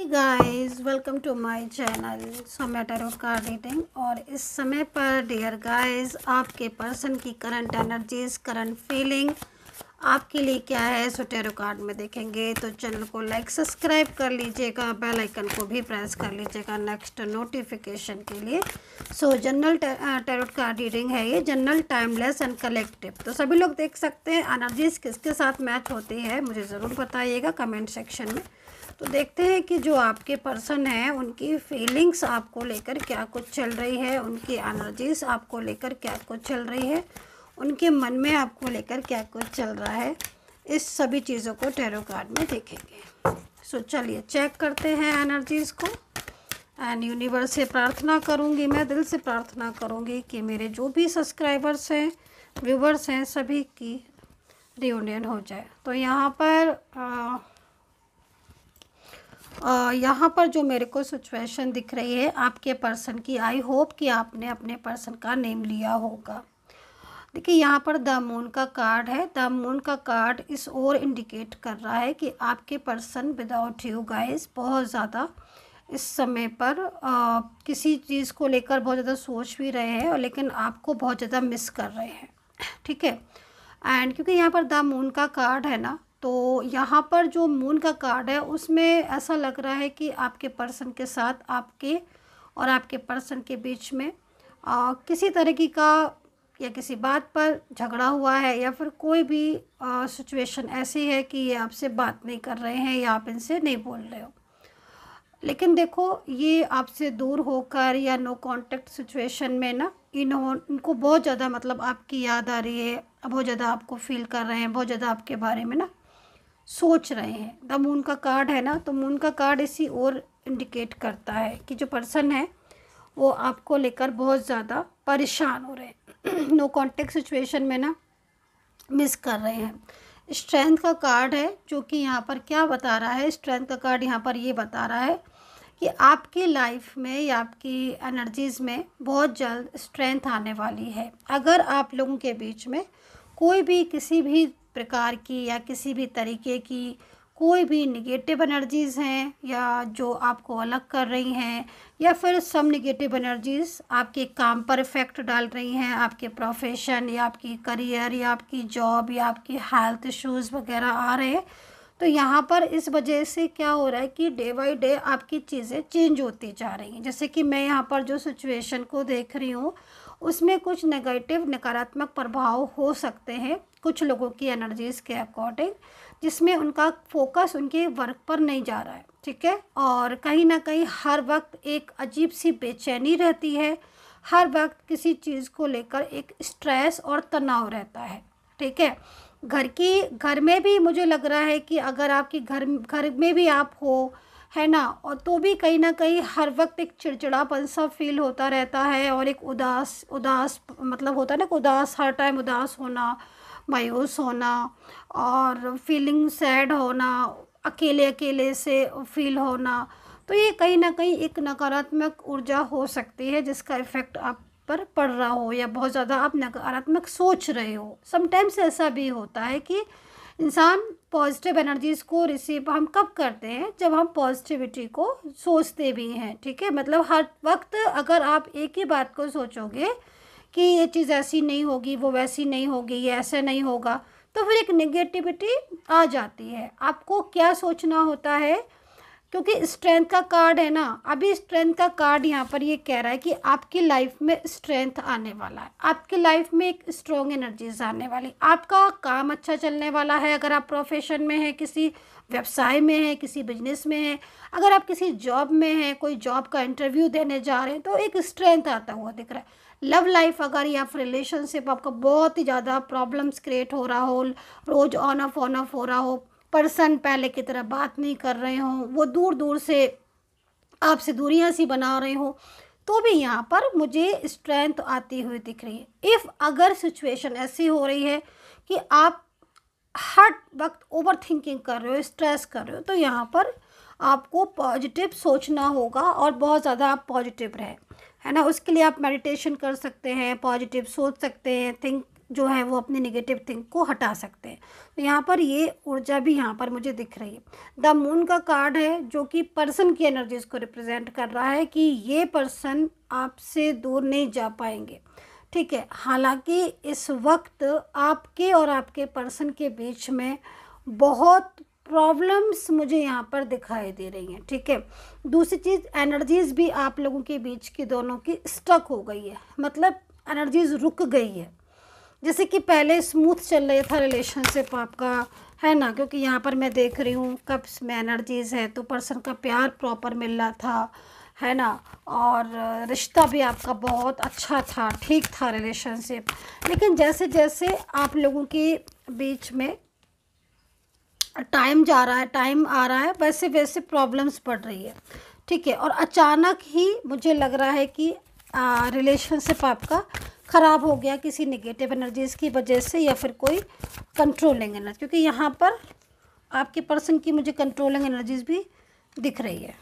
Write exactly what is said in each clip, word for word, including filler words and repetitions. Hey guys, welcome to my channel Saumya tarot card reading. और इस समय पर डियर गाइस, आपके पर्सन की करंट एनर्जीज, करंट फीलिंग आपके लिए क्या है, सो टैरो कार्ड में देखेंगे। तो चैनल को लाइक सब्सक्राइब कर लीजिएगा, बेल आइकन को भी प्रेस कर लीजिएगा नेक्स्ट नोटिफिकेशन के लिए। So general tarot card reading है ये, जनरल, टाइमलेस एंड कलेक्टिव। तो सभी लोग देख सकते हैं एनर्जीज किसके साथ मैच होती है, मुझे ज़रूर बताइएगा कमेंट सेक्शन में। तो देखते हैं कि जो आपके पर्सन हैं उनकी फीलिंग्स आपको लेकर क्या कुछ चल रही है, उनकी एनर्जीज आपको लेकर क्या कुछ चल रही है, उनके मन में आपको लेकर क्या कुछ चल रहा है, इस सभी चीज़ों को टैरो कार्ड में देखेंगे। सो चलिए चेक करते हैं एनर्जीज़ को। एंड यूनिवर्स से प्रार्थना करूंगी, मैं दिल से प्रार्थना करूंगी कि मेरे जो भी सब्सक्राइबर्स हैं, व्यूवर्स हैं, सभी की रियूनियन हो जाए। तो यहाँ पर आ, Uh, यहाँ पर जो मेरे को सिचुएशन दिख रही है आपके पर्सन की, आई होप कि आपने अपने पर्सन का नेम लिया होगा। देखिए यहाँ पर द मून का कार्ड है। द मून का कार्ड इस ओर इंडिकेट कर रहा है कि आपके पर्सन विदाउट यू गाइस बहुत ज़्यादा इस समय पर uh, किसी चीज़ को लेकर बहुत ज़्यादा सोच भी रहे हैं, और लेकिन आपको बहुत ज़्यादा मिस कर रहे हैं, ठीक है। एंड क्योंकि यहाँ पर द मून का कार्ड है ना, तो यहाँ पर जो मून का कार्ड है उसमें ऐसा लग रहा है कि आपके पर्सन के साथ, आपके और आपके पर्सन के बीच में आ, किसी तरीके का या किसी बात पर झगड़ा हुआ है, या फिर कोई भी सिचुएशन ऐसी है कि ये आपसे बात नहीं कर रहे हैं या आप इनसे नहीं बोल रहे हो। लेकिन देखो, ये आपसे दूर होकर या नो कांटेक्ट सिचुएशन में ना, इन्हों इनको बहुत ज़्यादा मतलब आपकी याद आ रही है, बहुत ज़्यादा आपको फील कर रहे हैं, बहुत ज़्यादा आपके बारे में ना सोच रहे हैं। द मून का कार्ड है ना, तो मून का कार्ड इसी ओर इंडिकेट करता है कि जो पर्सन है वो आपको लेकर बहुत ज़्यादा परेशान हो रहे हैं, नो कांटेक्ट सिचुएशन में ना मिस कर रहे हैं। स्ट्रेंथ का कार्ड है, जो कि यहाँ पर क्या बता रहा है, स्ट्रेंथ का कार्ड यहाँ पर ये बता रहा है कि आपकी लाइफ में या आपकी एनर्जीज़ में बहुत जल्द स्ट्रेंथ आने वाली है, अगर आप लोगों के बीच में कोई भी किसी भी प्रकार की या किसी भी तरीके की कोई भी निगेटिव एनर्जीज़ हैं या जो आपको अलग कर रही हैं, या फिर सब निगेटिव एनर्जीज़ आपके काम पर इफ़ेक्ट डाल रही हैं, आपके प्रोफेशन या आपकी करियर या आपकी जॉब या आपकी हेल्थ इश्यूज़ वगैरह आ रहे हैं। तो यहाँ पर इस वजह से क्या हो रहा है कि डे बाई डे आपकी चीज़ें चेंज होती जा रही हैं। जैसे कि मैं यहाँ पर जो सिचुएशन को देख रही हूँ उसमें कुछ नेगेटिव, नकारात्मक प्रभाव हो सकते हैं कुछ लोगों की एनर्जीज़ के अकॉर्डिंग, जिसमें उनका फोकस उनके वर्क पर नहीं जा रहा है, ठीक है। और कहीं ना कहीं हर वक्त एक अजीब सी बेचैनी रहती है, हर वक्त किसी चीज़ को लेकर एक स्ट्रेस और तनाव रहता है, ठीक है। घर की घर में भी मुझे लग रहा है कि अगर आपके घर घर में भी आप हो, है ना, और तो भी कहीं ना कहीं हर वक्त एक चिड़चिड़ापन सा फील होता रहता है, और एक उदास उदास मतलब होता है ना, उदास, हर टाइम उदास होना, मायूस होना और फीलिंग सैड होना, अकेले अकेले से फील होना। तो ये कहीं ना कहीं एक नकारात्मक ऊर्जा हो सकती है जिसका इफ़ेक्ट आप पर पड़ रहा हो, या बहुत ज़्यादा आप नकारात्मक सोच रहे हो। समटाइम्स ऐसा भी होता है कि इंसान पॉजिटिव एनर्जीज़ को रिसीव हम कब करते हैं, जब हम पॉजिटिविटी को सोचते भी हैं, ठीक है। मतलब हर वक्त अगर आप एक ही बात को सोचोगे कि ये चीज़ ऐसी नहीं होगी, वो वैसी नहीं होगी, ये ऐसा नहीं होगा, तो फिर एक नेगेटिविटी आ जाती है। आपको क्या सोचना होता है, क्योंकि स्ट्रेंथ का कार्ड है ना, अभी स्ट्रेंथ का कार्ड यहाँ पर ये कह रहा है कि आपकी लाइफ में स्ट्रेंथ आने वाला है, आपकी लाइफ में एक स्ट्रॉन्ग एनर्जीज आने वाली, आपका काम अच्छा चलने वाला है। अगर आप प्रोफेशन में हैं, किसी व्यवसाय में हैं, किसी बिजनेस में हैं, अगर आप किसी जॉब में हैं, कोई जॉब का इंटरव्यू देने जा रहे हैं, तो एक स्ट्रेंथ आता हुआ दिख रहा है। लव लाइफ अगर या रिलेशनशिप आपका बहुत ही ज़्यादा प्रॉब्लम्स क्रिएट हो रहा हो, रोज़ ऑन ऑफ ऑन ऑफ हो रहा हो, पर्सन पहले की तरह बात नहीं कर रहे हो, वो दूर दूर से आपसे दूरियां सी बना रहे हो, तो भी यहाँ पर मुझे स्ट्रेंथ आती हुई दिख रही है। इफ़ अगर सिचुएशन ऐसी हो रही है कि आप हर वक्त ओवर थिंकिंग कर रहे हो, स्ट्रेस कर रहे हो, तो यहाँ पर आपको पॉजिटिव सोचना होगा और बहुत ज़्यादा आप पॉजिटिव रहें, है ना। उसके लिए आप मेडिटेशन कर सकते हैं, पॉजिटिव सोच सकते हैं, थिंक जो है वो अपने नेगेटिव थिंक को हटा सकते हैं। तो यहाँ पर ये ऊर्जा भी यहाँ पर मुझे दिख रही है। द मून का कार्ड है जो कि पर्सन की एनर्जीज को रिप्रेजेंट कर रहा है कि ये पर्सन आपसे दूर नहीं जा पाएंगे। ठीक है, हालांकि इस वक्त आपके और आपके पर्सन के बीच में बहुत प्रॉब्लम्स मुझे यहाँ पर दिखाई दे रही हैं। ठीक है, दूसरी चीज़ एनर्जीज़ भी आप लोगों के बीच की दोनों की स्टक हो गई है, मतलब एनर्जीज़ रुक गई है। जैसे कि पहले स्मूथ चल रहा था रिलेशनशिप आपका, है ना, क्योंकि यहाँ पर मैं देख रही हूँ कप्स में एनर्जीज़ है, तो पर्सन का प्यार प्रॉपर मिल रहा था, है ना, और रिश्ता भी आपका बहुत अच्छा था, ठीक था रिलेशनशिप। लेकिन जैसे जैसे आप लोगों के बीच में टाइम जा रहा है, टाइम आ रहा है, वैसे वैसे प्रॉब्लम्स बढ़ रही है। ठीक है, और अचानक ही मुझे लग रहा है कि रिलेशनशिप आपका ख़राब हो गया किसी नेगेटिव एनर्जीज़ की वजह से या फिर कोई कंट्रोलिंग एनर्जी, क्योंकि यहाँ पर आपके पर्सन की मुझे कंट्रोलिंग एनर्जीज़ भी दिख रही है।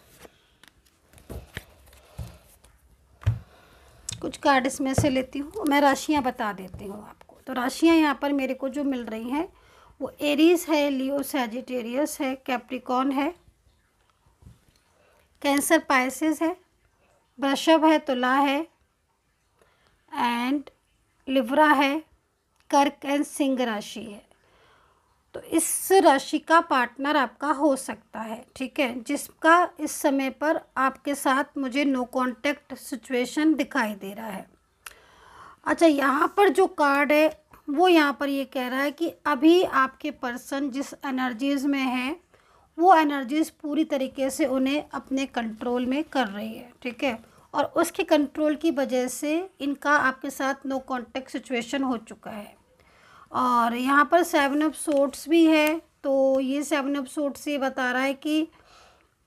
कुछ कार्ड इसमें से लेती हूँ, मैं राशियाँ बता देती हूँ आपको। तो राशियाँ यहाँ पर मेरे को जो मिल रही हैं वो एरीज है, लियो, सैजिटेरियस है, कैप्रिकॉन है, कैंसर, पाइसेस है, वृषभ है, तुला है एंड लिब्रा है, कर्क एंड सिंह राशि है। तो इस राशि का पार्टनर आपका हो सकता है, ठीक है, जिसका इस समय पर आपके साथ मुझे नो कांटेक्ट सिचुएशन दिखाई दे रहा है। अच्छा, यहाँ पर जो कार्ड है वो यहाँ पर ये कह रहा है कि अभी आपके पर्सन जिस एनर्जीज़ में हैं वो एनर्जीज़ पूरी तरीके से उन्हें अपने कंट्रोल में कर रही है। ठीक है, और उसके कंट्रोल की वजह से इनका आपके साथ नो कांटेक्ट सिचुएशन हो चुका है। और यहाँ पर सेवन ऑफ सोर्ट्स भी है, तो ये सेवन ऑफ सोर्ट्स ये बता रहा है कि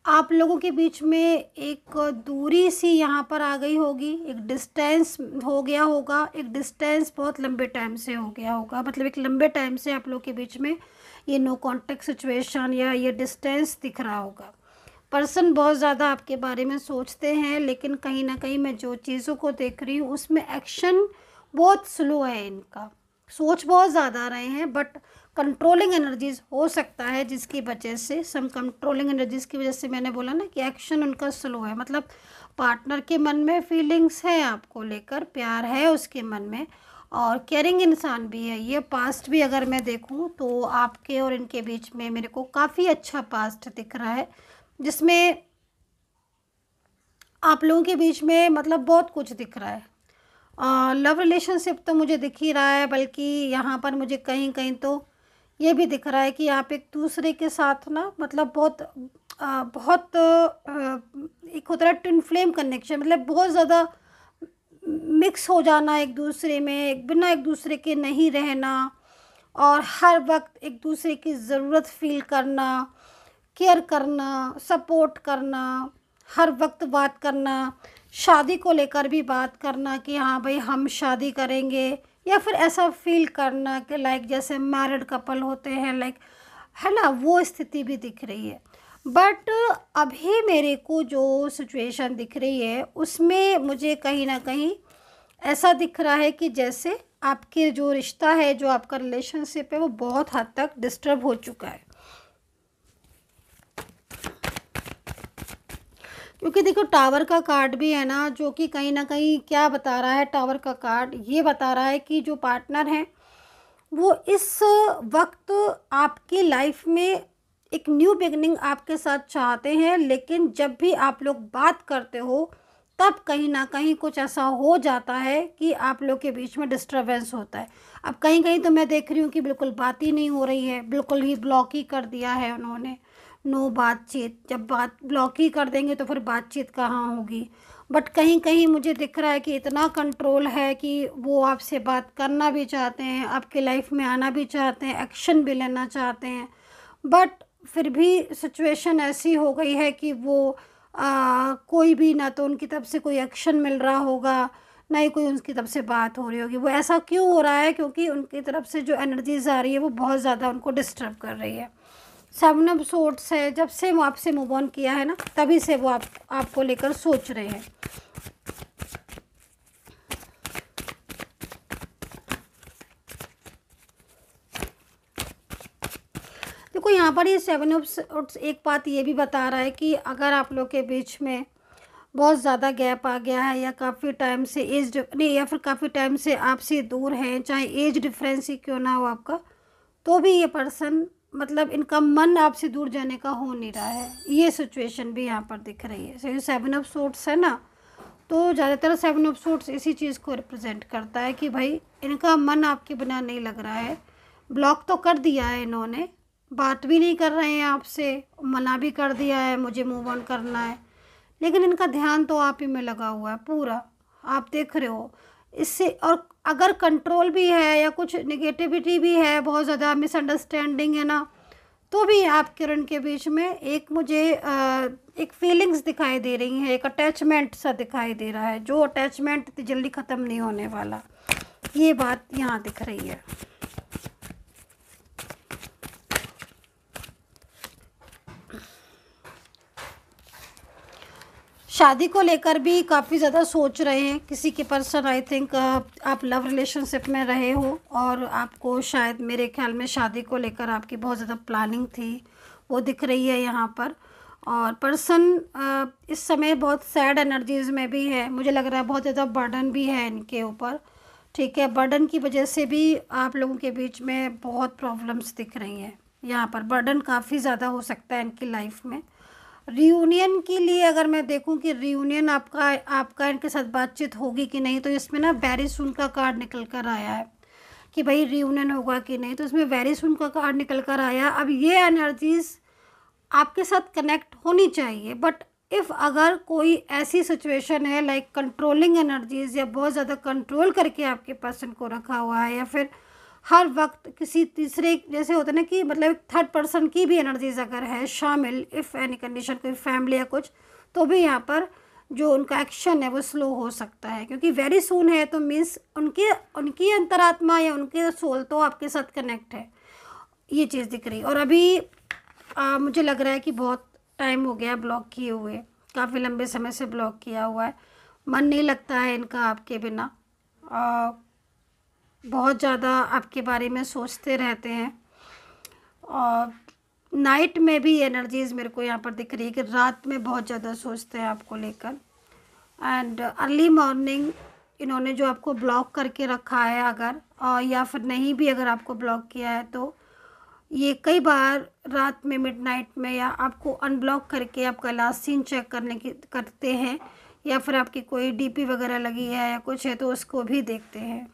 आप लोगों के बीच में एक दूरी सी यहाँ पर आ गई होगी, एक डिस्टेंस हो गया होगा, एक डिस्टेंस बहुत लंबे टाइम से हो गया होगा, मतलब एक लंबे टाइम से आप लोगों के बीच में ये नो कांटेक्ट सिचुएशन या ये डिस्टेंस दिख रहा होगा। पर्सन बहुत ज़्यादा आपके बारे में सोचते हैं, लेकिन कहीं ना कहीं मैं जो चीज़ों को देख रही हूँ उसमें एक्शन बहुत स्लो है इनका, सोच बहुत ज़्यादा रहे हैं, बट कंट्रोलिंग एनर्जीज़ हो सकता है जिसकी वजह से, सम कंट्रोलिंग एनर्जीज़ की वजह से मैंने बोला ना कि एक्शन उनका स्लो है, मतलब पार्टनर के मन में फीलिंग्स है आपको लेकर, प्यार है उसके मन में, और केयरिंग इंसान भी है ये। पास्ट भी अगर मैं देखूँ तो आपके और इनके बीच में मेरे को काफ़ी अच्छा पास्ट दिख रहा है, जिसमें आप लोगों के बीच में मतलब बहुत कुछ दिख रहा है। लव रिलेशनशिप तो मुझे दिख ही रहा है, बल्कि यहाँ पर मुझे कहीं कहीं तो ये भी दिख रहा है कि आप एक दूसरे के साथ ना, मतलब बहुत आ, बहुत आ, एक होता है ट्विन फ्लेम कनेक्शन, मतलब बहुत ज़्यादा मिक्स हो जाना एक दूसरे में, एक बिना एक दूसरे के नहीं रहना, और हर वक्त एक दूसरे की ज़रूरत फील करना, केयर करना, सपोर्ट करना, हर वक्त बात करना, शादी को लेकर भी बात करना कि हाँ भाई हम शादी करेंगे, या फिर ऐसा फील करना कि लाइक जैसे मैरिड कपल होते हैं, लाइक, है ना, वो स्थिति भी दिख रही है। बट अभी मेरे को जो सिचुएशन दिख रही है उसमें मुझे कहीं ना कहीं ऐसा दिख रहा है कि जैसे आपके जो रिश्ता है, जो आपका रिलेशनशिप है, वो बहुत हद तक डिस्टर्ब हो चुका है। क्योंकि देखो टावर का कार्ड भी है ना, जो कि कहीं ना कहीं क्या बता रहा है, टावर का कार्ड ये बता रहा है कि जो पार्टनर है वो इस वक्त आपकी लाइफ में एक न्यू बिगनिंग आपके साथ चाहते हैं, लेकिन जब भी आप लोग बात करते हो तब कहीं ना कहीं कुछ ऐसा हो जाता है कि आप लोग के बीच में डिस्टर्बेंस होता है। अब कहीं कहीं तो मैं देख रही हूँ कि बिल्कुल बात ही नहीं हो रही है, बिल्कुल ही ब्लॉक ही कर दिया है उन्होंने, नो बातचीत। जब बात ब्लॉक ही कर देंगे तो फिर बातचीत कहाँ होगी। बट कहीं कहीं मुझे दिख रहा है कि इतना कंट्रोल है कि वो आपसे बात करना भी चाहते हैं, आपके लाइफ में आना भी चाहते हैं, एक्शन भी लेना चाहते हैं, बट फिर भी सिचुएशन ऐसी हो गई है कि वो आ, कोई भी ना तो उनकी तरफ से कोई एक्शन मिल रहा होगा, ना ही कोई उनकी तरफ से बात हो रही होगी। वो ऐसा क्यों हो रहा है? क्योंकि उनकी तरफ से जो एनर्जीज़ आ रही है वो बहुत ज़्यादा उनको डिस्टर्ब कर रही है। सेवन ऑफ सोर्ट्स है, जब से वो आपसे मूव ऑन किया है ना, तभी से वो आप आपको लेकर सोच रहे हैं। देखो यहाँ पर ये सेवन ऑफ एक बात ये भी बता रहा है कि अगर आप लोग के बीच में बहुत ज़्यादा गैप आ गया है या काफ़ी टाइम से एज नहीं या फिर काफ़ी टाइम से आपसे दूर हैं, चाहे एज डिफरेंस ही क्यों ना हो आपका, तो भी ये पर्सन मतलब इनका मन आपसे दूर जाने का हो नहीं रहा है, ये सिचुएशन भी यहाँ पर दिख रही है। सो सेवन ऑफ सोर्ट्स है ना, तो ज़्यादातर सेवन ऑफ सोर्ट्स इसी चीज़ को रिप्रेजेंट करता है कि भाई इनका मन आपके बिना नहीं लग रहा है, ब्लॉक तो कर दिया है इन्होंने, बात भी नहीं कर रहे हैं आपसे, मना भी कर दिया है मुझे मूव ऑन करना है, लेकिन इनका ध्यान तो आप ही में लगा हुआ है पूरा, आप देख रहे हो इससे। और अगर कंट्रोल भी है या कुछ नेगेटिविटी भी है, बहुत ज़्यादा मिसअंडरस्टैंडिंग है ना, तो भी आप किरण के बीच में एक मुझे आ, एक फीलिंग्स दिखाई दे रही हैं, एक अटैचमेंट सा दिखाई दे रहा है, जो अटैचमेंट जल्दी ख़त्म नहीं होने वाला, ये बात यहाँ दिख रही है। शादी को लेकर भी काफ़ी ज़्यादा सोच रहे हैं किसी के पर्सन, आई थिंक आप लव रिलेशनशिप में रहे हो और आपको शायद मेरे ख्याल में शादी को लेकर आपकी बहुत ज़्यादा प्लानिंग थी, वो दिख रही है यहाँ पर। और पर्सन इस समय बहुत सैड एनर्जीज़ में भी है, मुझे लग रहा है बहुत ज़्यादा बर्डन भी है इनके ऊपर, ठीक है। बर्डन की वजह से भी आप लोगों के बीच में बहुत प्रॉब्लम्स दिख रही हैं यहाँ पर, बर्डन काफ़ी ज़्यादा हो सकता है इनकी लाइफ में। रियूनियन के लिए अगर मैं देखूं कि रियूनियन आपका आपका इनके साथ बातचीत होगी कि नहीं, तो इसमें ना वेरी सून का कार्ड निकल कर आया है कि भाई रियूनियन होगा कि नहीं, तो इसमें वेरी सून का कार्ड निकल कर आया। अब ये एनर्जीज़ आपके साथ कनेक्ट होनी चाहिए, बट इफ़ अगर कोई ऐसी सिचुएशन है लाइक कंट्रोलिंग एनर्जीज़ या बहुत ज़्यादा कंट्रोल करके आपके पर्सन को रखा हुआ है, या फिर हर वक्त किसी तीसरे जैसे होता है ना कि मतलब थर्ड पर्सन की भी एनर्जीज अगर है शामिल, इफ़ एनी कंडीशन कोई फैमिली या कुछ, तो भी यहाँ पर जो उनका एक्शन है वो स्लो हो सकता है, क्योंकि वेरी सून है तो मीन्स उनके उनकी अंतरात्मा या उनके सोल तो आपके साथ कनेक्ट है, ये चीज़ दिख रही। और अभी आ, मुझे लग रहा है कि बहुत टाइम हो गया ब्लॉक किए हुए, काफ़ी लंबे समय से ब्लॉक किया हुआ है, मन नहीं लगता है इनका आपके बिना, आ, बहुत ज़्यादा आपके बारे में सोचते रहते हैं। और नाइट में भी एनर्जीज़ मेरे को यहाँ पर दिख रही है कि रात में बहुत ज़्यादा सोचते हैं आपको लेकर, एंड अर्ली मॉर्निंग इन्होंने जो आपको ब्लॉक करके रखा है अगर और या फिर नहीं भी अगर आपको ब्लॉक किया है, तो ये कई बार रात में मिडनाइट में या आपको अनब्लॉक करके आपका लास्ट सीन चेक करने की करते हैं, या फिर आपकी कोई डीपी वगैरह लगी है या कुछ है तो उसको भी देखते हैं।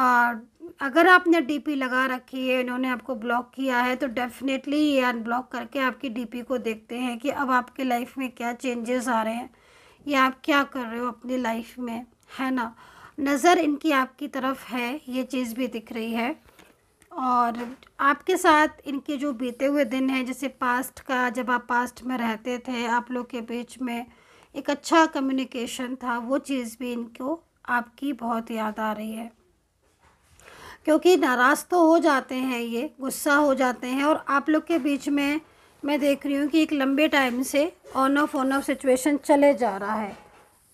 और अगर आपने डीपी लगा रखी है, इन्होंने आपको ब्लॉक किया है, तो डेफिनेटली ये अनब्लॉक करके आपकी डीपी को देखते हैं कि अब आपके लाइफ में क्या चेंजेस आ रहे हैं या आप क्या कर रहे हो अपनी लाइफ में, है ना। नज़र इनकी आपकी तरफ है, ये चीज़ भी दिख रही है। और आपके साथ इनके जो बीते हुए दिन हैं, जैसे पास्ट का, जब आप पास्ट में रहते थे आप लोग के बीच में एक अच्छा कम्युनिकेशन था, वो चीज़ भी इनको आपकी बहुत याद आ रही है, क्योंकि नाराज़ तो हो जाते हैं ये, गुस्सा हो जाते हैं। और आप लोग के बीच में मैं देख रही हूँ कि एक लंबे टाइम से on off on off situation चले जा रहा है,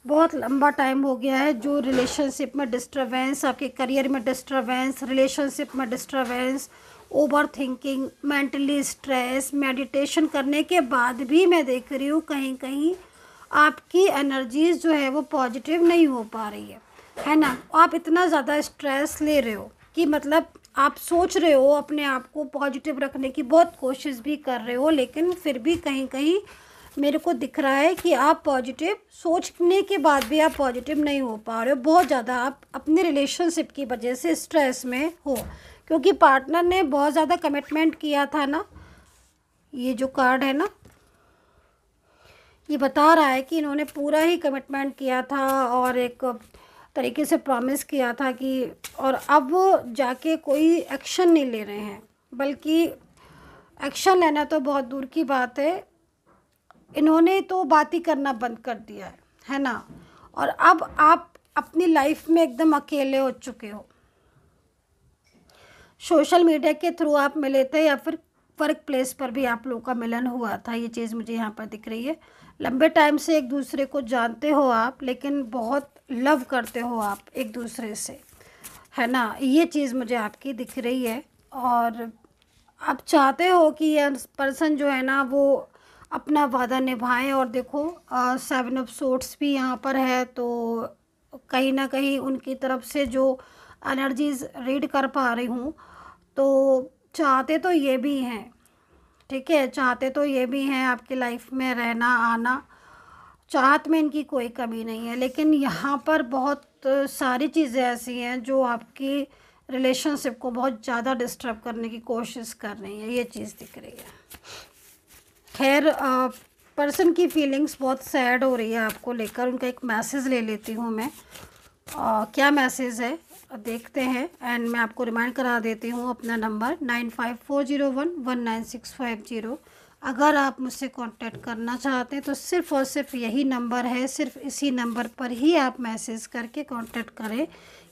बहुत लंबा टाइम हो गया है, जो रिलेशनशिप में डिस्टरबेंस, आपके करियर में डिस्टरबेंस, रिलेशनशिप में disturbance, overthinking, mentally stress, meditation करने के बाद भी मैं देख रही हूँ कहीं कहीं आपकी एनर्जीज़ जो है वो पॉजिटिव नहीं हो पा रही है, है ना। आप इतना ज़्यादा स्ट्रेस ले रहे हो कि मतलब आप सोच रहे हो अपने आप को पॉजिटिव रखने की बहुत कोशिश भी कर रहे हो, लेकिन फिर भी कहीं कहीं मेरे को दिख रहा है कि आप पॉजिटिव सोचने के बाद भी आप पॉजिटिव नहीं हो पा रहे हो, बहुत ज़्यादा आप अपने रिलेशनशिप की वजह से स्ट्रेस में हो, क्योंकि पार्टनर ने बहुत ज़्यादा कमिटमेंट किया था ना। ये जो कार्ड है ना, ये बता रहा है कि इन्होंने पूरा ही कमिटमेंट किया था और एक तरीके से प्रॉमिस किया था कि, और अब जाके कोई एक्शन नहीं ले रहे हैं, बल्कि एक्शन लेना तो बहुत दूर की बात है, इन्होंने तो बात ही करना बंद कर दिया है, है ना। और अब आप अपनी लाइफ में एकदम अकेले हो चुके हो। सोशल मीडिया के थ्रू आप मिले थे या फिर वर्क प्लेस पर भी आप लोगों का मिलन हुआ था, ये चीज़ मुझे यहाँ पर दिख रही है। लंबे टाइम से एक दूसरे को जानते हो आप, लेकिन बहुत लव करते हो आप एक दूसरे से, है ना, ये चीज़ मुझे आपकी दिख रही है। और आप चाहते हो कि ये पर्सन जो है ना वो अपना वादा निभाएं। और देखो सेवन ऑफ सोर्ड्स भी यहाँ पर है, तो कहीं ना कहीं उनकी तरफ से जो एनर्जीज रीड कर पा रही हूँ, तो चाहते तो ये भी हैं, ठीक है, चाहते तो ये भी हैं आपकी लाइफ में रहना आना, चाहत में इनकी कोई कमी नहीं है। लेकिन यहाँ पर बहुत सारी चीज़ें ऐसी हैं जो आपकी रिलेशनशिप को बहुत ज़्यादा डिस्टर्ब करने की कोशिश कर रही है, ये चीज़ दिख रही है। खैर पर्सन की फीलिंग्स बहुत सैड हो रही है आपको लेकर, उनका एक मैसेज ले लेती हूँ मैं। आ, क्या मैसेज है देखते हैं। एंड मैं आपको रिमाइंड करा देती हूँ अपना number nine five four zero one one nine six five zero. अगर आप मुझसे कांटेक्ट करना चाहते हैं तो सिर्फ़ और सिर्फ यही नंबर है, सिर्फ इसी नंबर पर ही आप मैसेज करके कांटेक्ट करें,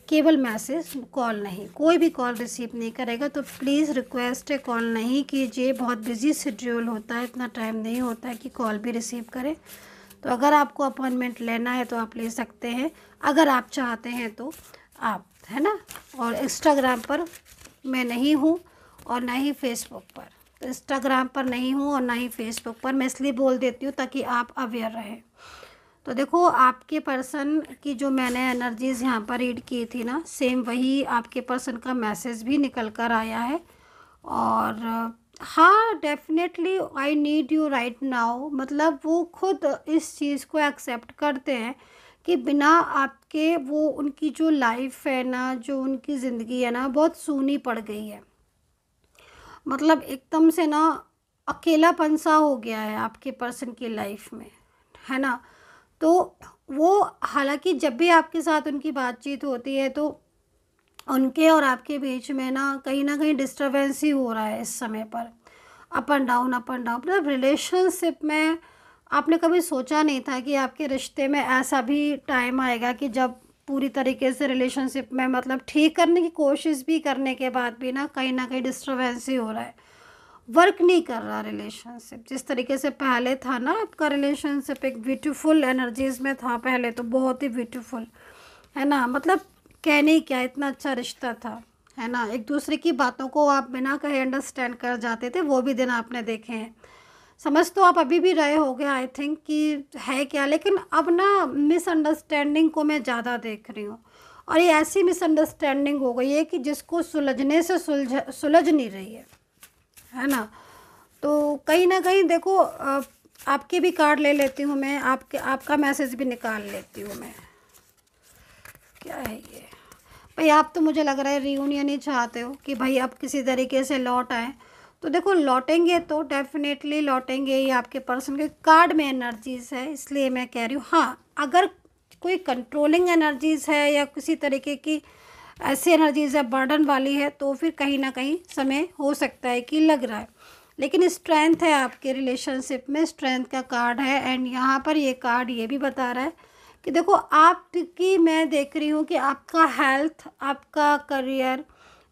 केवल मैसेज, कॉल नहीं। कोई भी कॉल रिसीव नहीं करेगा तो प्लीज़ रिक्वेस्ट है, कॉल नहीं कीजिए। बहुत बिजी शेड्यूल होता है, इतना टाइम नहीं होता है कि कॉल भी रिसीव करें। तो अगर आपको अपॉइंटमेंट लेना है तो आप ले सकते हैं, अगर आप चाहते हैं तो आप, है ना। और इंस्टाग्राम पर मैं नहीं हूँ और ना ही फेसबुक पर, तो इंस्टाग्राम पर नहीं हूँ और ना ही फेसबुक पर, मैं इसलिए बोल देती हूँ ताकि आप अवेयर रहें। तो देखो आपके पर्सन की जो मैंने एनर्जीज़ यहाँ पर रीड की थी ना, सेम वही आपके पर्सन का मैसेज भी निकल कर आया है। और हाँ definitely I need you right now, मतलब वो खुद इस चीज़ को एक्सेप्ट करते हैं कि बिना आपके वो उनकी जो लाइफ है ना, जो उनकी ज़िंदगी है ना, बहुत सूनी पड़ गई है। मतलब एकदम से ना अकेलापन सा हो गया है आपके पर्सन की लाइफ में, है ना। तो वो हालांकि जब भी आपके साथ उनकी बातचीत होती है तो उनके और आपके बीच में ना कहीं ना कहीं डिस्टर्बेंस ही हो रहा है इस समय पर, up and down up and down. मतलब रिलेशनशिप में आपने कभी सोचा नहीं था कि आपके रिश्ते में ऐसा भी टाइम आएगा कि जब पूरी तरीके से रिलेशनशिप में मतलब ठीक करने की कोशिश भी करने के बाद भी ना कहीं ना कहीं डिस्टर्बेंस ही हो रहा है, वर्क नहीं कर रहा रिलेशनशिप। जिस तरीके से पहले था ना आपका रिलेशनशिप, एक ब्यूटीफुल एनर्जीज़ में था पहले तो, बहुत ही ब्यूटीफुल, है ना। मतलब कहने क्या, इतना अच्छा रिश्ता था, है ना। एक दूसरे की बातों को आप बिना कहे अंडरस्टैंड कर जाते थे, वो भी दिन आपने देखे हैं। समझ तो आप अभी भी रहे होंगे आई थिंक कि है क्या, लेकिन अब ना मिसअंडरस्टैंडिंग को मैं ज़्यादा देख रही हूँ। और ये ऐसी मिसअंडरस्टैंडिंग हो गई है कि जिसको सुलझने से सुलझ सुलझ नहीं रही है, है ना। तो कहीं ना कहीं देखो आप, आपके भी कार्ड ले लेती हूँ मैं, आपके आपका मैसेज भी निकाल लेती हूँ मैं। क्या है ये भाई, आप तो मुझे लग रहा है रियूनियन ही चाहते हो कि भाई आप किसी तरीके से लौट आए। तो देखो लौटेंगे तो डेफिनेटली लौटेंगे, ये आपके पर्सन के कार्ड में एनर्जीज है, इसलिए मैं कह रही हूँ। हाँ अगर कोई कंट्रोलिंग एनर्जीज है या किसी तरीके की ऐसी एनर्जीज है बर्डन वाली है तो फिर कहीं ना कहीं समय हो सकता है कि लग रहा है। लेकिन स्ट्रेंथ है आपके रिलेशनशिप में, स्ट्रेंथ का कार्ड है। एंड यहाँ पर ये कार्ड ये भी बता रहा है कि देखो आपकी, मैं देख रही हूँ कि आपका हेल्थ, आपका करियर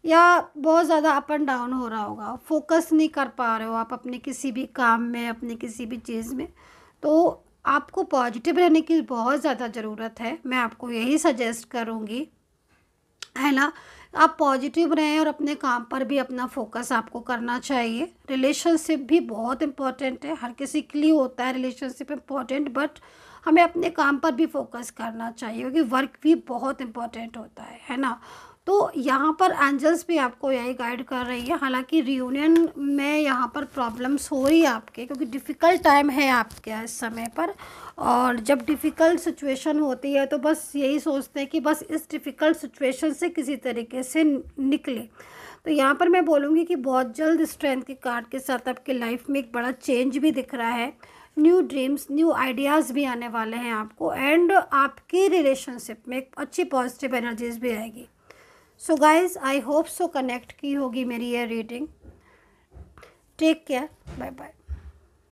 या बहुत ज़्यादा अप एंड डाउन हो रहा होगा, फोकस नहीं कर पा रहे हो आप अपने किसी भी काम में, अपने किसी भी चीज़ में। तो आपको पॉजिटिव रहने की बहुत ज़्यादा ज़रूरत है, मैं आपको यही सजेस्ट करूँगी, है ना। आप पॉजिटिव रहें और अपने काम पर भी अपना फोकस आपको करना चाहिए। रिलेशनशिप भी बहुत इम्पॉर्टेंट है, हर किसी के लिए होता है रिलेशनशिप इम्पॉर्टेंट, बट हमें अपने काम पर भी फोकस करना चाहिए क्योंकि वर्क भी बहुत इम्पॉर्टेंट होता है है ना। तो यहाँ पर एंजल्स भी आपको यही गाइड कर रही है। हालांकि रियूनियन में यहाँ पर प्रॉब्लम्स हो रही है आपके, क्योंकि डिफ़िकल्ट टाइम है आपके इस समय पर। और जब डिफ़िकल्ट सिचुएशन होती है तो बस यही सोचते हैं कि बस इस डिफ़िकल्ट सिचुएशन से किसी तरीके से निकले। तो यहाँ पर मैं बोलूँगी कि बहुत जल्द स्ट्रेंथ के कार्ड के साथ आपकी लाइफ में एक बड़ा चेंज भी दिख रहा है, न्यू ड्रीम्स न्यू आइडियाज़ भी आने वाले हैं आपको। एंड आपकी रिलेशनशिप में एक अच्छी पॉजिटिव एनर्जीज भी आएगी। So guys I hope so connect की होगी मेरी ये reading. Take care, bye bye.